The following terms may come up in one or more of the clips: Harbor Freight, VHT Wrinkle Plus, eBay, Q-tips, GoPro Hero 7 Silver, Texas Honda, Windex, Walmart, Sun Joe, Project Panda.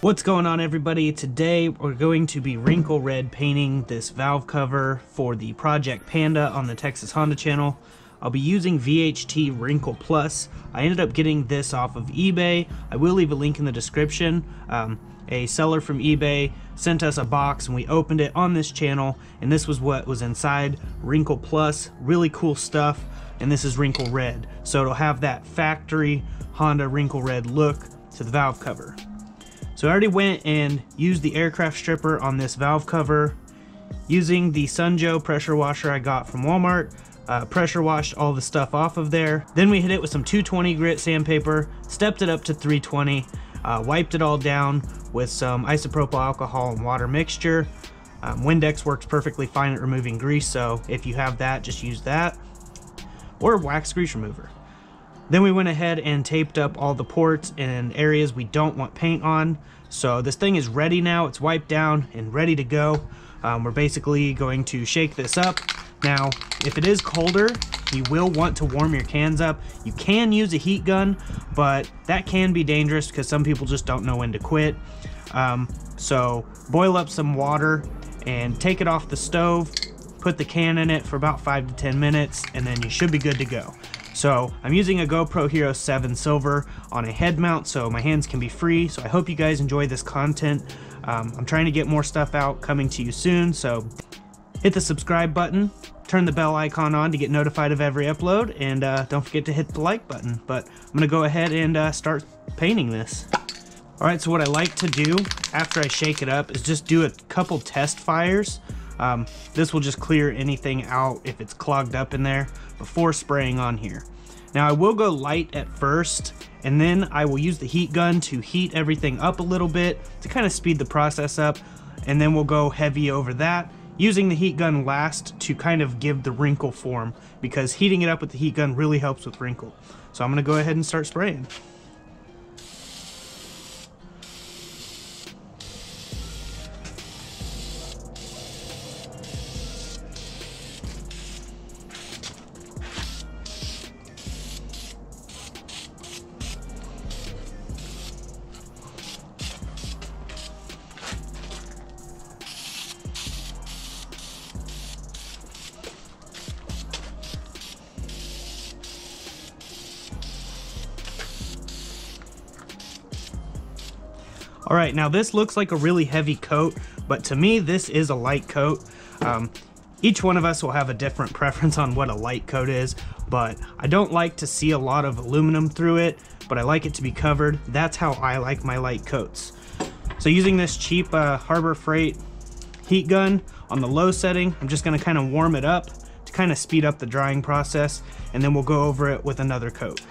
What's going on, everybody? Today we're going to be wrinkle red painting this valve cover for the Project Panda on the Texas Honda channel. I'll be using VHT Wrinkle Plus. I ended up getting this off of eBay. I will leave a link in the description. A seller from eBay sent us a box and we opened it on this channel, and this was what was inside. Wrinkle Plus, really cool stuff, and this is wrinkle red. So it'll have that factory Honda wrinkle red look to the valve cover. So I already went and used the aircraft stripper on this valve cover using the Sun Joe pressure washer I got from Walmart. Pressure washed all the stuff off of there. Then we hit it with some 220 grit sandpaper, stepped it up to 320, wiped it all down with some isopropyl alcohol and water mixture. Windex works perfectly fine at removing grease, so if you have that, just use that. Or a wax grease remover. Then we went ahead and taped up all the ports and areas we don't want paint on. So this thing is ready now. It's wiped down and ready to go. We're basically going to shake this up. Now, if it is colder, you will want to warm your cans up. You can use a heat gun, but that can be dangerous because some people just don't know when to quit. So boil up some water and take it off the stove, put the can in it for about 5 to 10 minutes, and then you should be good to go. So I'm using a GoPro Hero 7 Silver on a head mount so my hands can be free. So I hope you guys enjoy this content. I'm trying to get more stuff out coming to you soon. So hit the subscribe button, turn the bell icon on to get notified of every upload, and don't forget to hit the like button. But I'm gonna go ahead and start painting this. All right, so what I like to do after I shake it up is just do a couple test fires. This will just clear anything out if it's clogged up in there before spraying on here. Now I will go light at first, and then I will use the heat gun to heat everything up a little bit to kind of speed the process up, and then we'll go heavy over that, using the heat gun last to kind of give the wrinkle form, because heating it up with the heat gun really helps with wrinkle. So I'm gonna go ahead and start spraying. All right, now this looks like a really heavy coat, but to me, this is a light coat. Each one of us will have a different preference on what a light coat is, but I don't like to see a lot of aluminum through it, but I like it to be covered. That's how I like my light coats. So using this cheap Harbor Freight heat gun on the low setting, I'm just gonna kind of warm it up to kind of speed up the drying process, and then we'll go over it with another coat.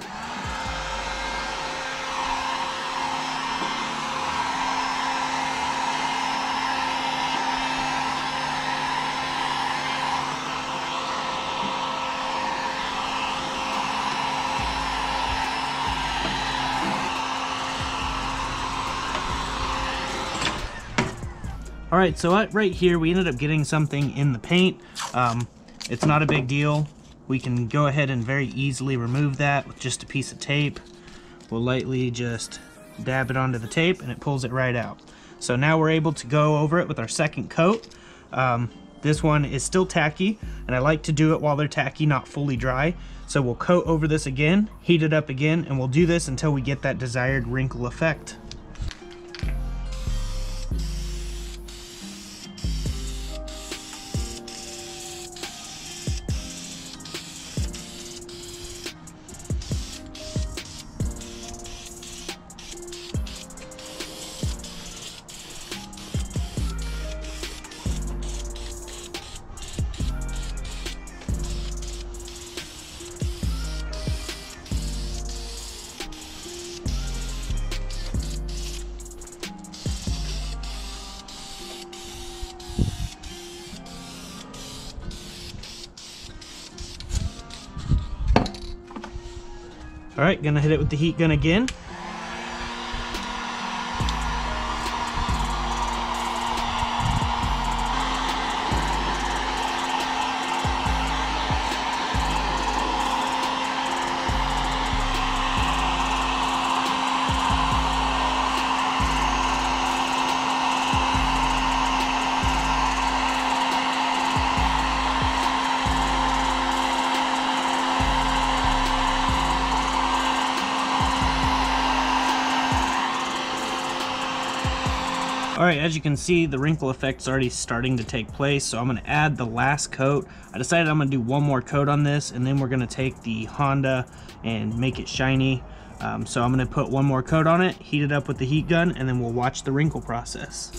All right, so right here, we ended up getting something in the paint. It's not a big deal. We can go ahead and very easily remove that with just a piece of tape. We'll lightly just dab it onto the tape and it pulls it right out. So now we're able to go over it with our second coat. This one is still tacky, and I like to do it while they're tacky, not fully dry. So we'll coat over this again, heat it up again, and we'll do this until we get that desired wrinkle effect. All right, gonna hit it with the heat gun again. Alright, as you can see, the wrinkle effect's already starting to take place, so I'm going to add the last coat. I decided I'm going to do one more coat on this, and then we're going to take the Honda and make it shiny. So I'm going to put one more coat on it, heat it up with the heat gun, and then we'll watch the wrinkle process.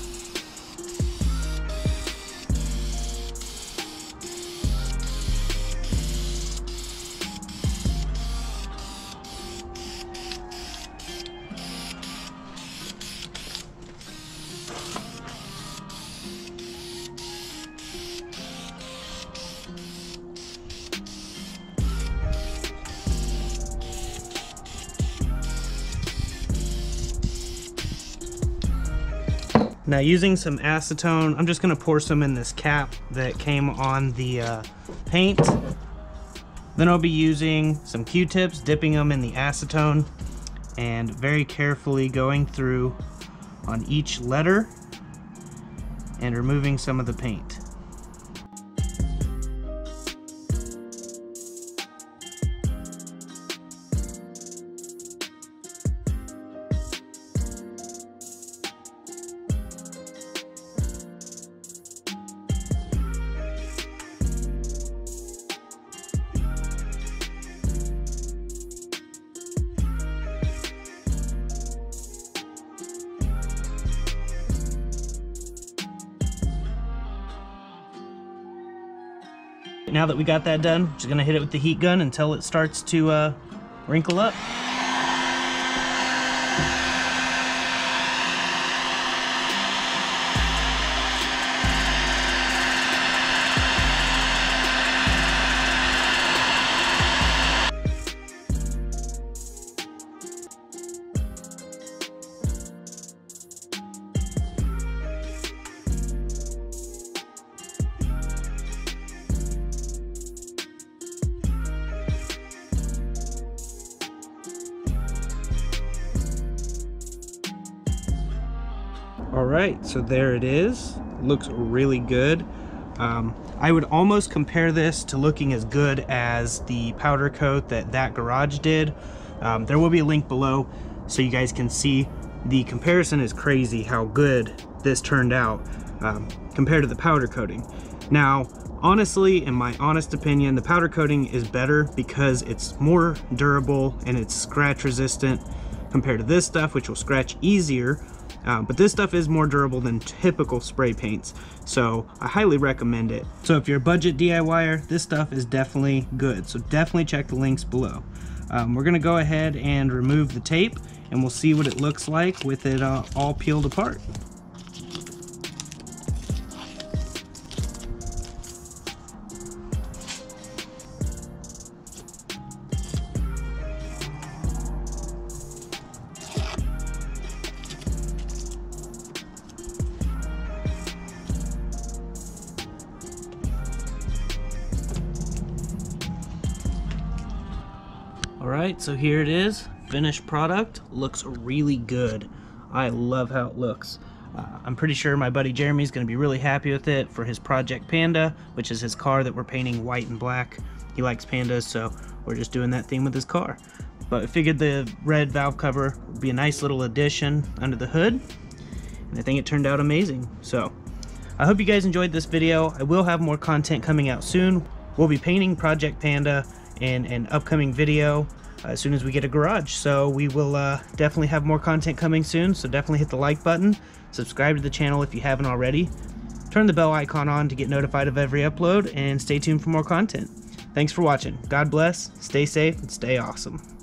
Now, using some acetone, I'm just going to pour some in this cap that came on the paint. Then I'll be using some Q-tips, dipping them in the acetone, and very carefully going through on each letter and removing some of the paint. Now that we got that done, I'm just gonna hit it with the heat gun until it starts to wrinkle up. Alright, so there it is. Looks really good. I would almost compare this to looking as good as the powder coat that garage did. There will be a link below so you guys can see. The comparison is crazy how good this turned out compared to the powder coating. Now, honestly, in my honest opinion, the powder coating is better because it's more durable and it's scratch resistant compared to this stuff, which will scratch easier. But this stuff is more durable than typical spray paints, so I highly recommend it. So if you're a budget DIYer, this stuff is definitely good, so definitely check the links below. We're going to go ahead and remove the tape, and we'll see what it looks like with it all peeled apart. Alright, so here it is. Finished product. Looks really good. I love how it looks. I'm pretty sure my buddy Jeremy's going to be really happy with it for his Project Panda, which is his car that we're painting white and black. He likes pandas, so we're just doing that theme with his car. But I figured the red valve cover would be a nice little addition under the hood, and I think it turned out amazing. So I hope you guys enjoyed this video. I will have more content coming out soon. We'll be painting Project Panda in an upcoming video as soon as we get a garage, so we will definitely have more content coming soon. So definitely hit the like button, subscribe to the channel if you haven't already, turn the bell icon on to get notified of every upload, and stay tuned for more content. Thanks for watching. God bless, stay safe, and stay awesome.